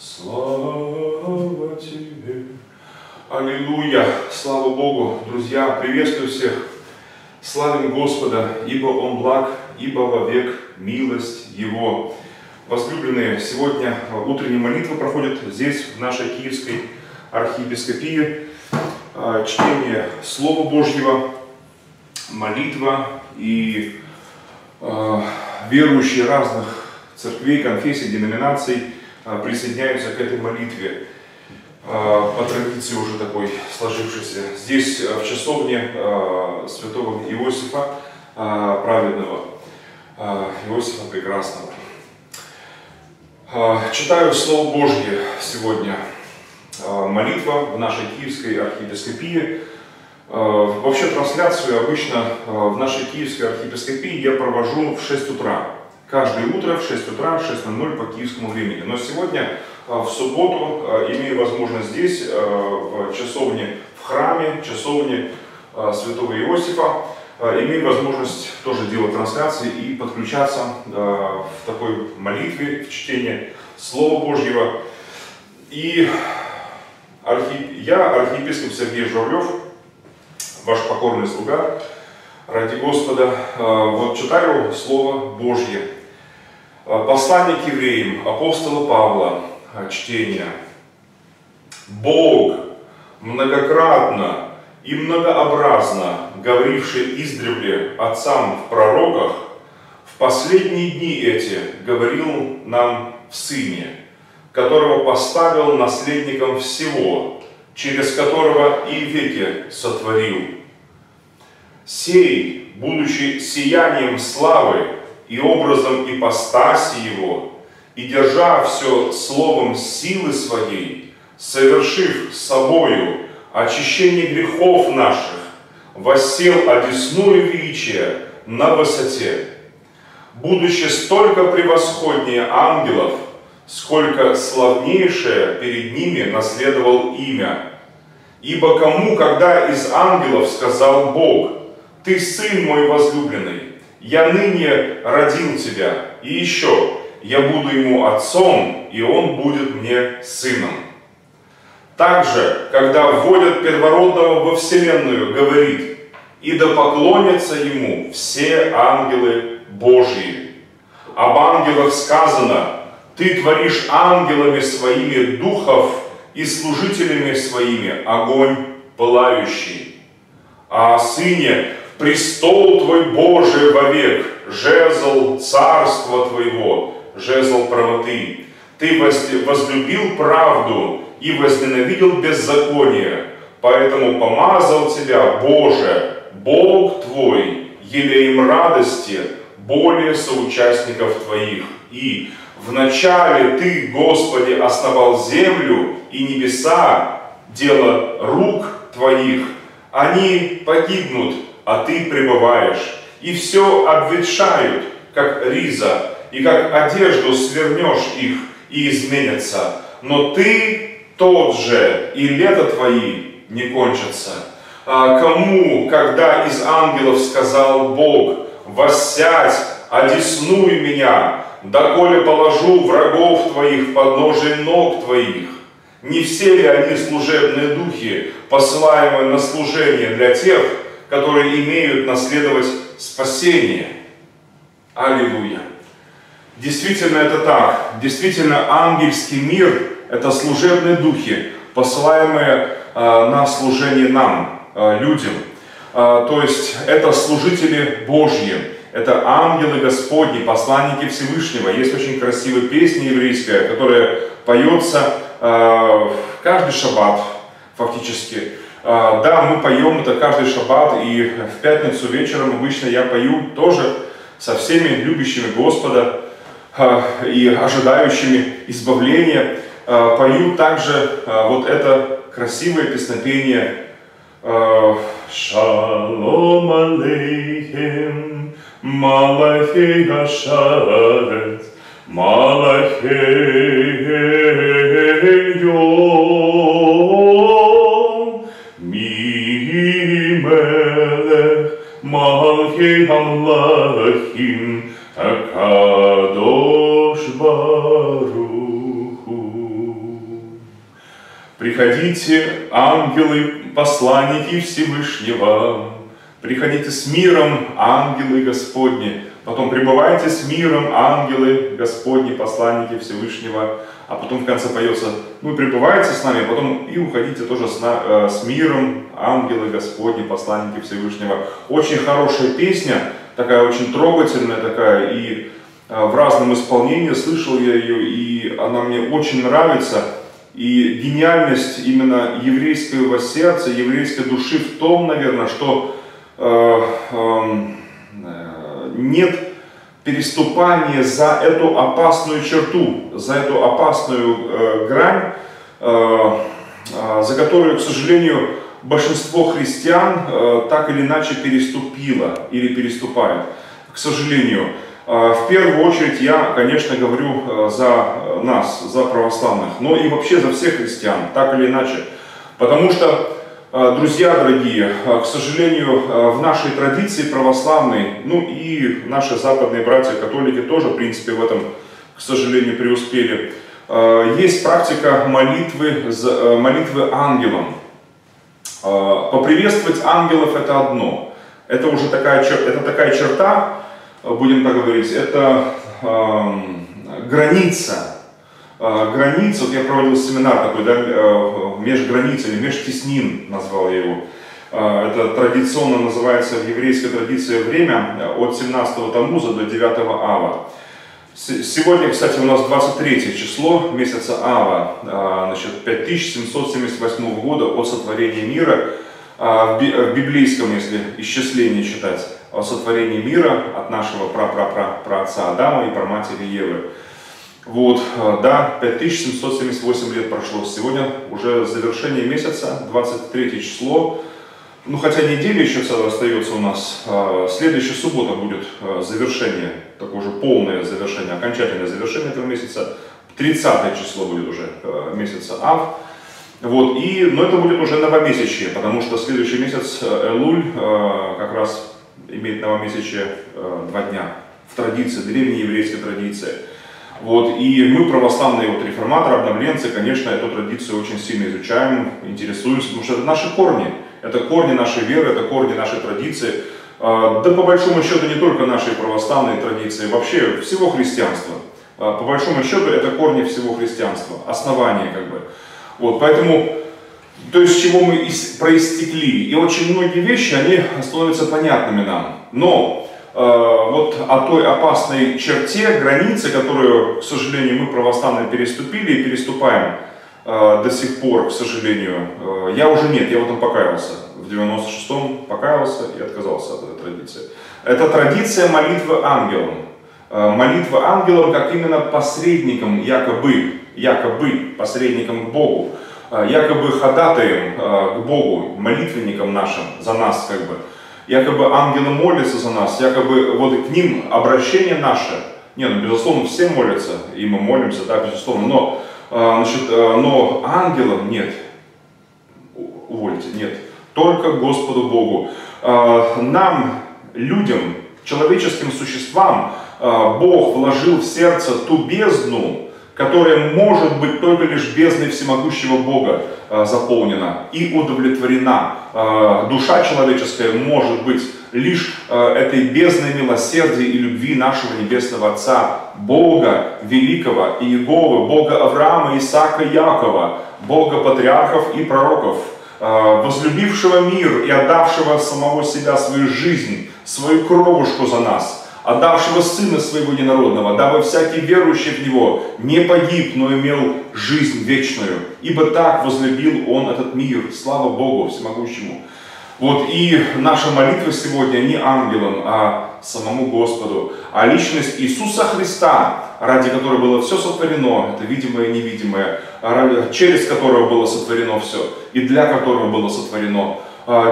Слава Тебе. Аллилуйя. Слава Богу. Друзья, приветствую всех. Славим Господа, ибо Он благ, ибо вовек милость Его. Возлюбленные, сегодня утренняя молитва проходит здесь, в нашей Киевской архиепископии. Чтение Слова Божьего, молитва и верующие разных церквей, конфессий, деноминаций присоединяются к этой молитве по традиции уже такой сложившейся. Здесь в часовне святого Иосифа праведного, Иосифа Прекрасного. Читаю Слово Божье сегодня. Молитва в нашей Киевской архиепископии. Вообще трансляцию обычно в нашей Киевской архиепископии я провожу в 6 утра. Каждое утро в 6 утра, в 6:00 по киевскому времени. Но сегодня, в субботу, имею возможность здесь, в часовне, в храме, часовне святого Иосифа, имею возможность тоже делать трансляции и подключаться в такой молитве, в чтении Слова Божьего. И я, архиепископ Сергей Журавлев, ваш покорный слуга, ради Господа, вот читаю Слово Божье. Послание к евреям апостола Павла, чтение. Бог, многократно и многообразно говоривший издревле отцам в пророках, в последние дни эти говорил нам в Сыне, которого поставил наследником всего, через которого и веки сотворил. Сей, будучи сиянием славы и образом ипостаси его, и держа все словом силы своей, совершив собою очищение грехов наших, воссел одесную величия на высоте, будучи столько превосходнее ангелов, сколько славнейшее перед ними наследовал имя. Ибо кому, когда из ангелов сказал Бог: «Ты сын мой возлюбленный, я ныне родил тебя, и еще я буду ему отцом, и он будет мне сыном». Также, когда вводят первородного во вселенную, говорит: «И да поклонятся ему все ангелы Божьи». Об ангелах сказано: «Ты творишь ангелами своими духов и служителями своими огонь пылающий». А о Сыне: «Престол твой, Божий, вовек, жезл царства твоего, жезл правоты. Ты возлюбил правду и возненавидел беззаконие, поэтому помазал тебя, Боже, Бог твой, елеем радости, более соучастников твоих. И вначале ты, Господи, основал землю и небеса, дело рук твоих, они погибнут, а ты пребываешь, и все обветшают, как риза, и как одежду свернешь их, и изменятся. Но ты тот же, и лето твои не кончатся». А кому, когда из ангелов сказал Бог: «Воссядь одесную меня, доколе положу врагов твоих в подножие ног твоих». Не все ли они служебные духи, посылаемые на служение для тех, которые имеют наследовать спасение? Аллилуйя! Действительно это так. Действительно ангельский мир – это служебные духи, посылаемые на служение нам, людям. То есть это служители Божьи, это ангелы Господни, посланники Всевышнего. Есть очень красивая песня еврейская, которая поется каждый шаббат фактически. Да, мы поем это каждый шаббат, и в пятницу вечером обычно я пою тоже со всеми любящими Господа и ожидающими избавления. Пою также вот это красивое песнопение «Шалом алейхем, малахей ашарет, малахей йом». Малхей Аллахим, Акадош Баруху. Приходите, ангелы, посланники Всевышнего, приходите с миром, ангелы Господни, потом пребывайте с миром, ангелы Господни, посланники Всевышнего, а потом в конце поется, ну и пребывайте с нами, потом и уходите тоже с миром, ангелы Господни, посланники Всевышнего. Очень хорошая песня, такая очень трогательная такая, и в разном исполнении слышал я ее, и она мне очень нравится. И гениальность именно еврейского сердца, еврейской души в том, наверное, что нет переступания за эту опасную черту, за эту опасную грань, за которую, к сожалению, большинство христиан так или иначе переступило или переступает, к сожалению. В первую очередь я, конечно, говорю за нас, за православных, но и вообще за всех христиан, так или иначе. Потому что, друзья дорогие, к сожалению, в нашей традиции православной, ну и наши западные братья-католики тоже, в принципе, в этом, к сожалению, преуспели, есть практика молитвы ангелам. Поприветствовать ангелов – это одно, это уже такая черта, будем так говорить, это граница. Граница, вот я проводил семинар такой, да, межграниц или межтеснин, назвал я его. Это традиционно называется в еврейской традиции время от 17 Тамуза до 9 Ава. Сегодня, кстати, у нас 23 число месяца Ава, значит, 5778 года от сотворения мира, в библейском, если исчисление читать, о сотворении мира от нашего прапрапраотца Адама и праматери Евы. Вот, да, 5778 лет прошло. Сегодня уже завершение месяца, 23 число. Ну, хотя неделя еще остается у нас. Следующая суббота будет завершение, такое уже полное завершение, окончательное завершение этого месяца. 30 число будет уже месяца Ав. Вот, но это будет уже новомесячье, потому что следующий месяц Элуль как раз имеет новомесячье 2 дня в традиции, древней еврейской традиции. Вот, и мы, православные вот, реформаторы, обновленцы, конечно, эту традицию очень сильно изучаем, интересуемся, потому что это наши корни. Это корни нашей веры, это корни нашей традиции. Да, по большому счету, не только нашей православной традиции, вообще всего христианства. По большому счету, это корни всего христианства, основание как бы. Вот, поэтому, то есть, с чего мы проистекли. И очень многие вещи, они становятся понятными нам. Но вот о той опасной черте, границе, которую, к сожалению, мы православно переступили и переступаем до сих пор, к сожалению, я уже нет, я в этом покаялся. В 96-м покаялся и отказался от этой традиции. Это традиция молитвы ангелам. Молитва ангелам как именно посредником, якобы посредником к Богу, якобы ходатаем к Богу, молитвенникам нашим, за нас как бы, якобы ангелы молятся за нас, якобы вот к ним обращение наше, нет, ну, безусловно, все молятся, и мы молимся, да, безусловно, но ангелам нет, увольте, нет, только Господу Богу. Нам, людям, человеческим существам, Бог вложил в сердце ту бездну, которая может быть только лишь бездной всемогущего Бога заполнена и удовлетворена. Душа человеческая может быть лишь этой бездной милосердия и любви нашего Небесного Отца, Бога Великого и Иеговы, Бога Авраама, Исаака, Якова, Бога патриархов и пророков, возлюбившего мир и отдавшего самого себя, свою жизнь, свою кровушку за нас, отдавшего Сына Своего Единородного, дабы всякий верующий в Него не погиб, но имел жизнь вечную, ибо так возлюбил Он этот мир, слава Богу всемогущему. Вот и наши молитвы сегодня не ангелам, а самому Господу, а личность Иисуса Христа, ради которой было все сотворено, это видимое и невидимое, через которого было сотворено все и для которого было сотворено,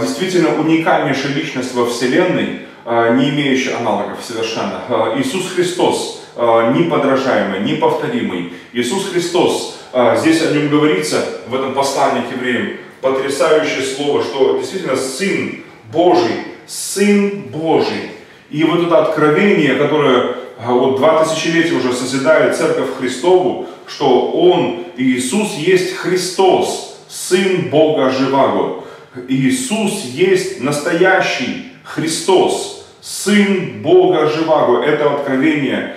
действительно уникальнейшая личность во Вселенной, не имеющий аналогов совершенно. Иисус Христос, неподражаемый, неповторимый. Иисус Христос, здесь о нем говорится, в этом послании к евреям, потрясающее слово, что действительно Сын Божий, Сын Божий. И вот это откровение, которое вот 2000 летия уже созидает Церковь Христову, что Он, Иисус, есть Христос, Сын Бога Живаго. Иисус есть настоящий Христос, Сын Бога Живаго. Это откровение,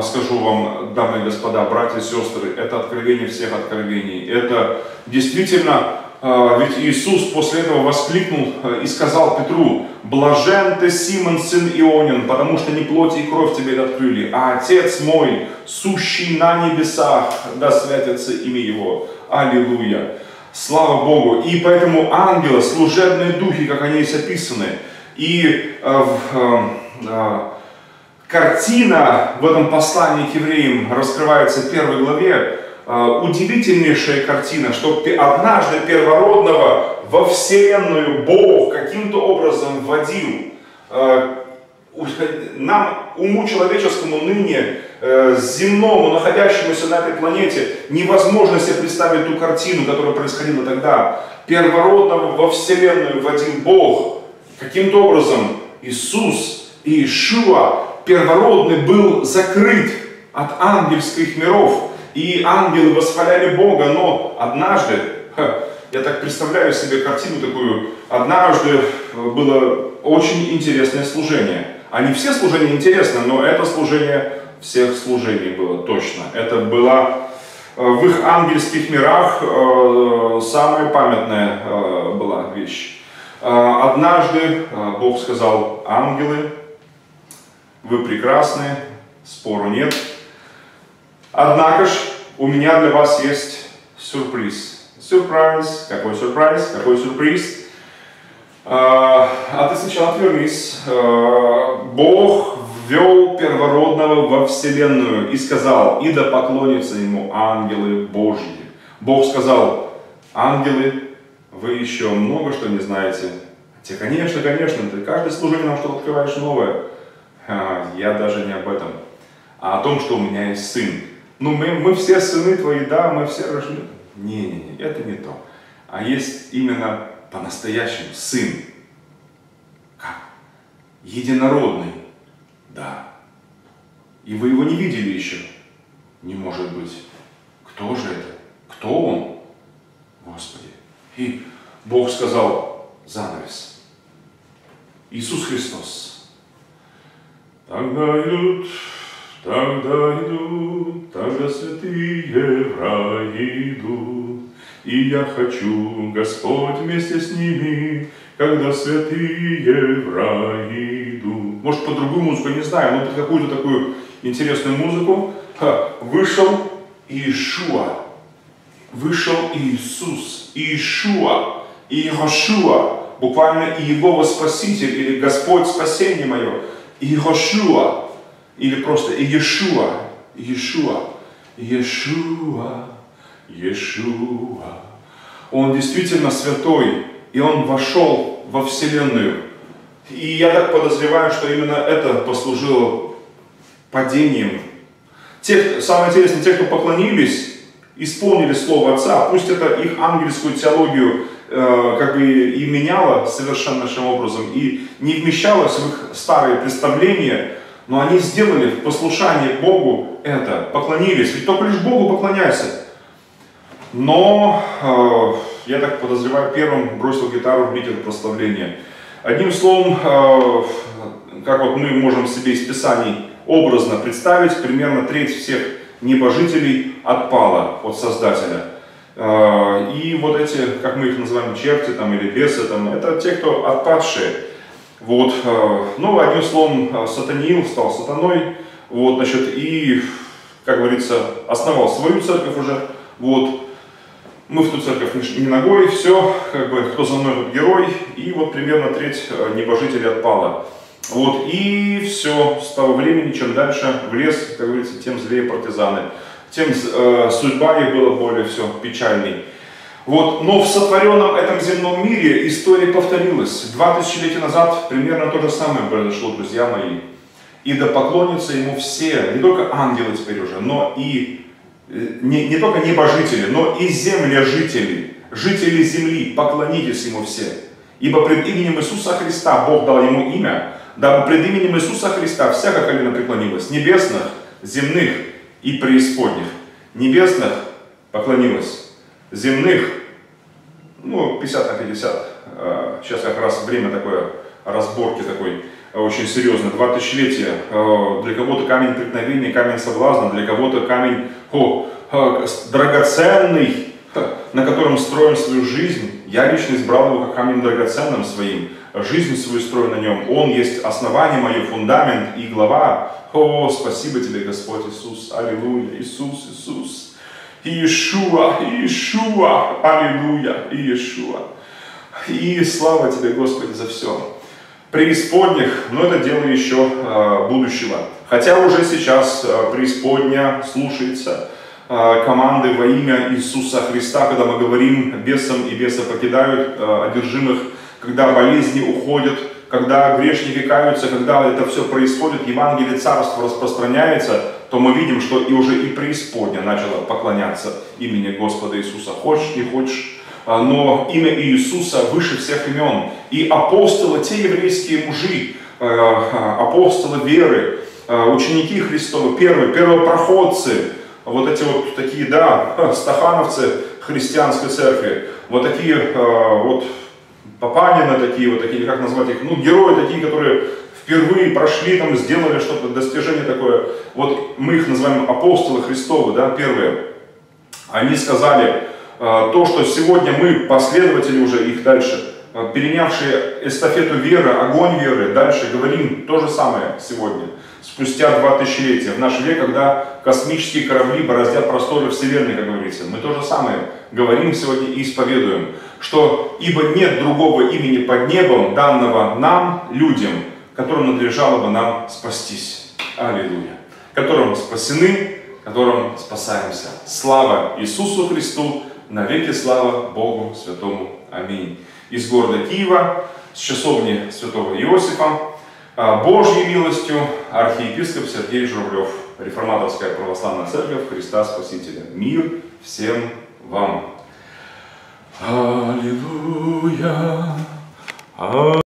скажу вам, дамы и господа, братья и сестры, это откровение всех откровений. Это действительно, ведь Иисус после этого воскликнул и сказал Петру: «Блажен ты, Симон, сын Ионин, потому что не плоть и кровь тебе это открыли, а Отец мой, сущий на небесах, да святится имя Его». Аллилуйя! Слава Богу! И поэтому ангелы, служебные духи, как они есть описаны, и картина в этом послании к евреям раскрывается в 1 главе, удивительнейшая картина, что однажды первородного во вселенную Бог каким-то образом вводил. Нам, уму человеческому ныне, земному, находящемуся на этой планете, невозможно себе представить ту картину, которая происходила тогда. Первородного во вселенную вводил Бог. Каким-то образом Иисус и Иешуа, первородный, был закрыт от ангельских миров. И ангелы восхваляли Бога, но однажды, я так представляю себе картину такую, однажды было очень интересное служение. Они все служения интересны, но это служение всех служений было точно. Это была в их ангельских мирах самая памятная была вещь. Однажды Бог сказал: «Ангелы, вы прекрасны, спору нет. Однако ж, у меня для вас есть сюрприз». Сюрприз, какой сюрприз, какой сюрприз. А ты сначала отвернись. Бог ввел первородного во вселенную и сказал: «И да поклонятся ему ангелы Божьи». Бог сказал: «Ангелы, вы еще много что не знаете». Те: «Конечно, конечно, ты каждый служитель нам что-то открываешь новое». «Я даже не об этом, а о том, что у меня есть сын». «Ну, мы все сыны твои, да, мы все рождены». Не-не-не, это не то. А есть именно по-настоящему сын. Как? Единородный. Да. И вы его не видели еще? Не может быть. Кто же это? Кто он? Господи. И Бог сказал: занавес. Иисус Христос. Тогда идут... Тогда идут, тогда святые в рай идут, и я хочу, Господь, вместе с ними, когда святые в рай идут. Может, под другую музыку, не знаю, но под какую-то такую интересную музыку вышел Иешуа, вышел Иисус, Иешуа, Иешуа, буквально Иегова Спаситель, или Господь спасение мое, Иешуа. Или просто Иешуа, Иешуа, Иешуа, Иешуа. Он действительно святой, и он вошел во вселенную. И я так подозреваю, что именно это послужило падением. Самое интересное, те, кто поклонились, исполнили слово Отца, пусть это их ангельскую теологию как бы и меняло совершеннейшим образом, и не вмещалось в их старые представления, но они сделали в послушании Богу это, поклонились. Ведь только лишь Богу поклоняйся. Но, я так подозреваю, первым бросил гитару в митинг прославления. Одним словом, как вот мы можем себе из Писаний образно представить, примерно треть всех небожителей отпала от Создателя. И вот эти, как мы их называем, черти там, или бесы, там, это те, кто отпадшие. Вот, ну, одним словом, сатанил, стал сатаной, вот, значит, и, как говорится, основал свою церковь уже, вот, мы в ту церковь не ногой, все, как бы, кто за мной, тот герой, и вот примерно треть небожителей отпала, вот, и все, с того времени, чем дальше в лес, как говорится, тем злее партизаны, тем судьба их была более все печальной. Вот. Но в сотворенном этом земном мире история повторилась. 2000 лет назад примерно то же самое произошло, друзья мои. И да поклонятся ему все, не только ангелы теперь уже, но и не только небожители, но и землежители, жители земли, поклонитесь ему все. Ибо пред именем Иисуса Христа Бог дал ему имя, дабы пред именем Иисуса Христа всякая колено преклонилась, небесных, земных и преисподних. Небесных поклонилась, земных ну, 50 на 50. Сейчас как раз время такое, разборки такой очень серьезной. 2 тысячелетия. Для кого-то камень преткновения, камень соблазна, для кого-то камень драгоценный, на котором строим свою жизнь. Я лично избрал его как камнем драгоценным своим. Жизнь свою строю на нем. Он есть основание мое, фундамент и глава. О, спасибо тебе, Господь Иисус. Аллилуйя. Иисус, Иисус. Иешуа, Иешуа. Аллилуйя, Иешуа. И слава тебе, Господи, за все. Преисподних, но это дело еще будущего. Хотя уже сейчас преисподня слушается команды во имя Иисуса Христа, когда мы говорим бесам и беса покидают одержимых, когда болезни уходят, когда грешники каются, когда это все происходит, Евангелие Царства распространяется, то мы видим, что и уже и преисподня начала поклоняться имени Господа Иисуса. Хочешь, не хочешь, но имя Иисуса выше всех имен. И апостолы, те еврейские мужи, апостолы веры, ученики Христовы, первопроходцы, вот эти вот такие, да, стахановцы христианской церкви, вот такие вот Папанина, такие вот, такие, как назвать их, ну, герои такие, которые впервые прошли, там, сделали что-то, достижение такое. Вот мы их называем апостолы Христовы, да, первые. Они сказали то, что сегодня мы, последователи уже их дальше, перенявшие эстафету веры, огонь веры, дальше говорим то же самое сегодня. Спустя 2 тысячелетия, в наш век, когда космические корабли бороздят просторы Вселенной, как говорится, мы то же самое говорим сегодня и исповедуем, что ибо нет другого имени под небом, данного нам, людям, которым надлежало бы нам спастись. Аллилуйя. Которым спасены, которым спасаемся. Слава Иисусу Христу, навеки слава Богу Святому. Аминь. Из города Киева, с часовни святого Иосифа, Божьей милостью архиепископ Сергей Журавлев, Реформаторская православная церковь Христа Спасителя. Мир всем вам! Аллилуйя!